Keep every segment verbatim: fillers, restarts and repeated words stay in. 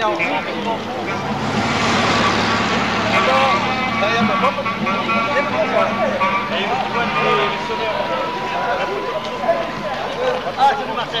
Ah, c'est le Marcel.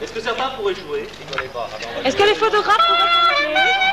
Est-ce que certains pourraient jouer? Est-ce que les photographes pourraient jouer?